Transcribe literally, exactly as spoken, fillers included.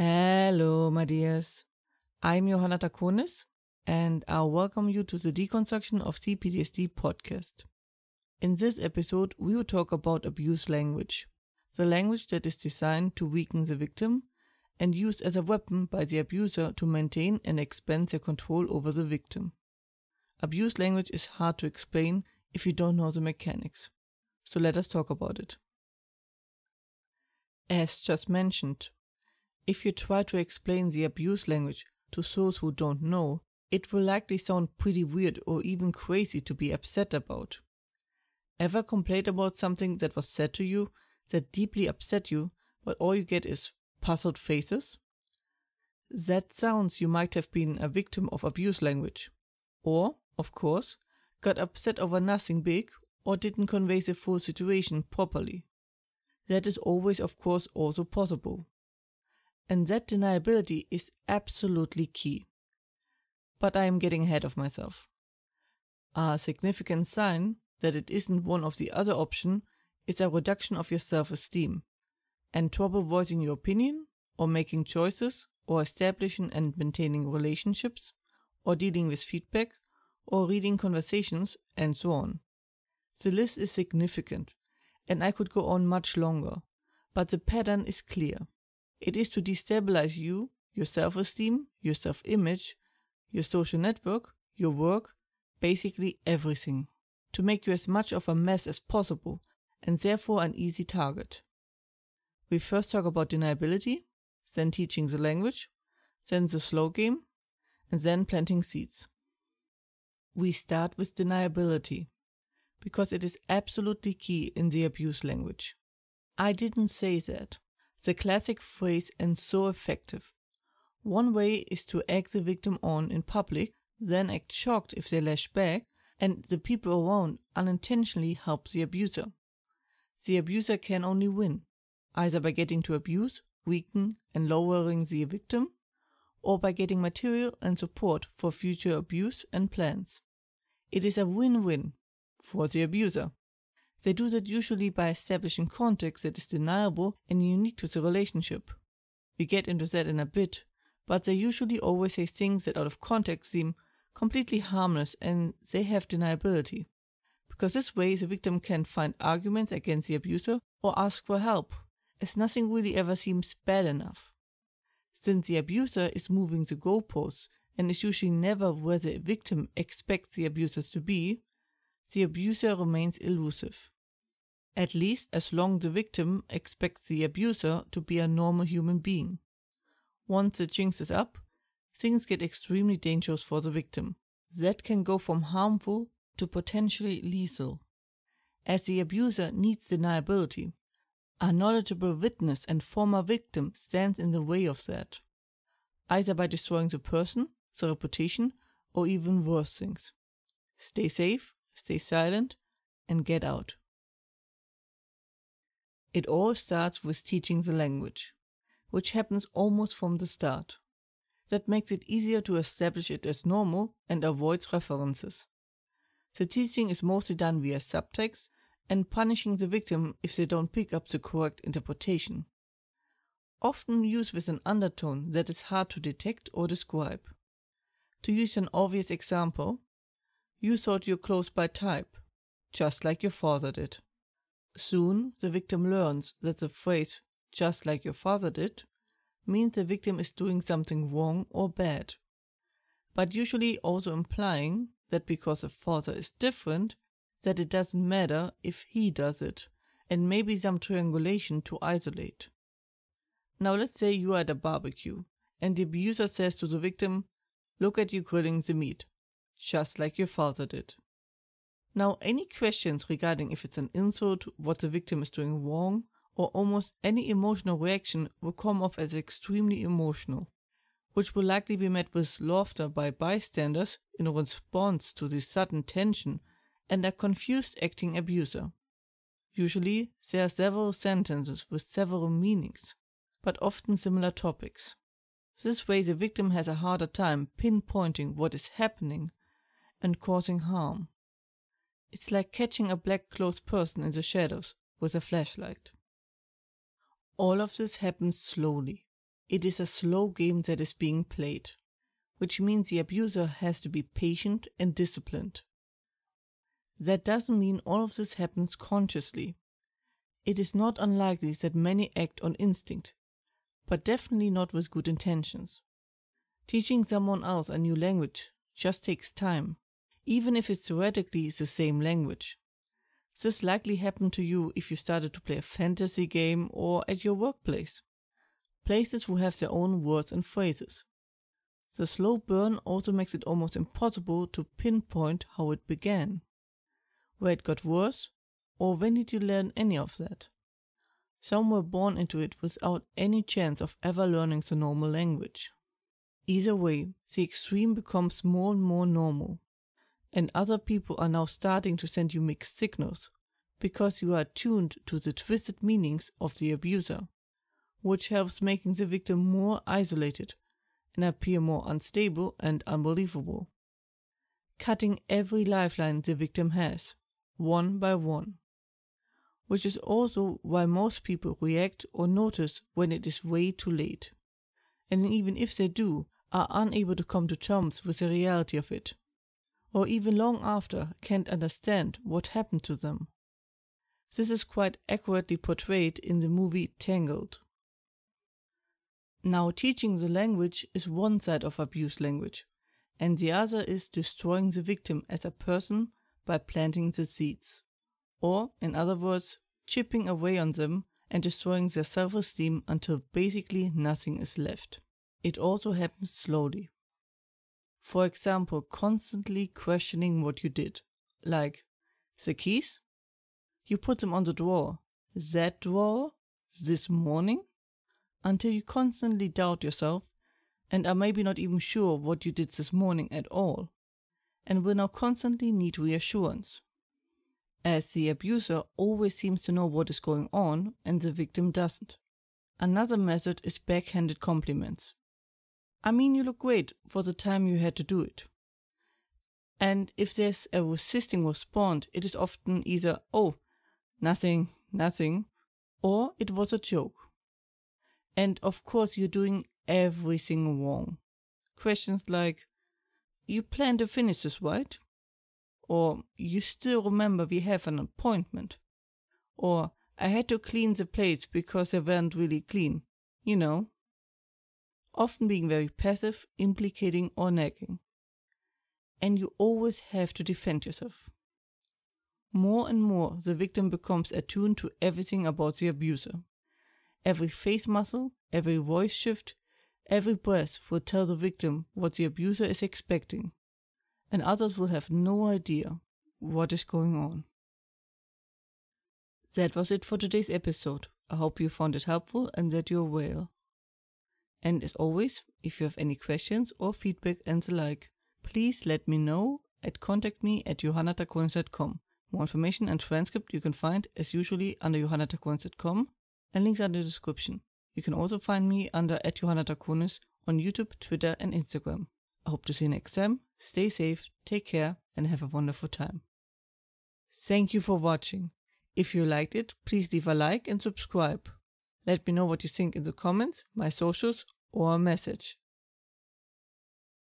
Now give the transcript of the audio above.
Hello, my dears. I'm Johanna Draconis, and I welcome you to the Deconstruction of C P T S D podcast. In this episode, we will talk about abuse language, the language that is designed to weaken the victim and used as a weapon by the abuser to maintain and expand their control over the victim. Abuse language is hard to explain if you don't know the mechanics, so let us talk about it. As just mentioned, if you try to explain the abuse language to those who don't know, it will likely sound pretty weird or even crazy to be upset about. Ever complained about something that was said to you that deeply upset you, but all you get is puzzled faces? That sounds you might have been a victim of abuse language. Or, of course, got upset over nothing big or didn't convey the full situation properly. That is always, of course, also possible. And that deniability is absolutely key. But I am getting ahead of myself. A significant sign that it isn't one of the other options is a reduction of your self-esteem and trouble voicing your opinion or making choices or establishing and maintaining relationships or dealing with feedback or reading conversations and so on. The list is significant and I could go on much longer, but the pattern is clear. It is to destabilize you, your self-esteem, your self-image, your social network, your work, basically everything. To make you as much of a mess as possible, and therefore an easy target. We first talk about deniability, then teaching the language, then the slow game, and then planting seeds. We start with deniability, because it is absolutely key in the abuse language. I didn't say that. The classic phrase and so effective. One way is to egg the victim on in public, then act shocked if they lash back, and the people around unintentionally help the abuser. The abuser can only win, either by getting to abuse, weaken and lowering the victim, or by getting material and support for future abuse and plans. It is a win-win for the abuser. They do that usually by establishing context that is deniable and unique to the relationship. We get into that in a bit, but they usually always say things that out of context seem completely harmless and they have deniability. Because this way the victim can find arguments against the abuser or ask for help, as nothing really ever seems bad enough. Since the abuser is moving the goalposts and is usually never where the victim expects the abusers to be, the abuser remains elusive. At least as long the victim expects the abuser to be a normal human being. Once the jinx is up, things get extremely dangerous for the victim. That can go from harmful to potentially lethal. As the abuser needs deniability, a knowledgeable witness and former victim stands in the way of that, either by destroying the person, the reputation, or even worse things. Stay safe. Stay silent, and get out. It all starts with teaching the language, which happens almost from the start. That makes it easier to establish it as normal and avoids references. The teaching is mostly done via subtext and punishing the victim if they don't pick up the correct interpretation. Often used with an undertone that is hard to detect or describe. To use an obvious example, you thought your clothes by type, just like your father did. Soon, the victim learns that the phrase, just like your father did, means the victim is doing something wrong or bad, but usually also implying that because the father is different, that it doesn't matter if he does it, and maybe some triangulation to isolate. Now let's say you are at a barbecue, and the abuser says to the victim, "Look at you grilling the meat. Just like your father did." Now, any questions regarding if it's an insult, what the victim is doing wrong, or almost any emotional reaction will come off as extremely emotional, which will likely be met with laughter by bystanders in response to the sudden tension and a confused acting abuser. Usually, there are several sentences with several meanings, but often similar topics. This way, the victim has a harder time pinpointing what is happening and causing harm. It's like catching a black-clothed person in the shadows with a flashlight. All of this happens slowly, It is a slow game that is being played, which means the abuser has to be patient and disciplined. That doesn't mean all of this happens consciously. It is not unlikely that many act on instinct, but definitely not with good intentions. Teaching someone else a new language just takes time, even if it's theoretically the same language. This likely happened to you if you started to play a fantasy game or at your workplace. Places will have their own words and phrases. The slow burn also makes it almost impossible to pinpoint how it began, where it got worse, or when did you learn any of that. Some were born into it without any chance of ever learning the normal language. Either way, the extreme becomes more and more normal, and other people are now starting to send you mixed signals, because you are attuned to the twisted meanings of the abuser, which helps making the victim more isolated and appear more unstable and unbelievable. Cutting every lifeline the victim has, one by one. Which is also why most people react or notice when it is way too late, and even if they do, are unable to come to terms with the reality of it, or even long after can't understand what happened to them. This is quite accurately portrayed in the movie Tangled. Now, teaching the language is one side of abuse language, and the other is destroying the victim as a person by planting the seeds, or, in other words, chipping away on them and destroying their self-esteem until basically nothing is left. It also happens slowly. For example, constantly questioning what you did, like, the keys? You put them on the drawer. That drawer? This morning? Until you constantly doubt yourself and are maybe not even sure what you did this morning at all, and will now constantly need reassurance, as the abuser always seems to know what is going on and the victim doesn't. Another method is backhanded compliments. I mean, you look great for the time you had to do it. And if there's a resisting response, it is often either, oh, nothing, nothing, or it was a joke. And of course you're doing everything wrong. Questions like, you plan to finish this, right? Or, you still remember we have an appointment. Or, I had to clean the plates because they weren't really clean, you know. Often being very passive, implicating or nagging. And you always have to defend yourself. More and more the victim becomes attuned to everything about the abuser. Every face muscle, every voice shift, every breath will tell the victim what the abuser is expecting, and others will have no idea what is going on. That was it for today's episode. I hope you found it helpful and that you're well. And as always, if you have any questions or feedback and the like, please let me know and contact me at johanna draconis dot com. More information and transcript you can find, as usually, under johanna draconis dot com and links are in the description. You can also find me under at Johanna Draconis on YouTube, Twitter and Instagram. I hope to see you next time. Stay safe, take care, and have a wonderful time. Thank you for watching. If you liked it, please leave a like and subscribe. Let me know what you think in the comments, my socials, or a message.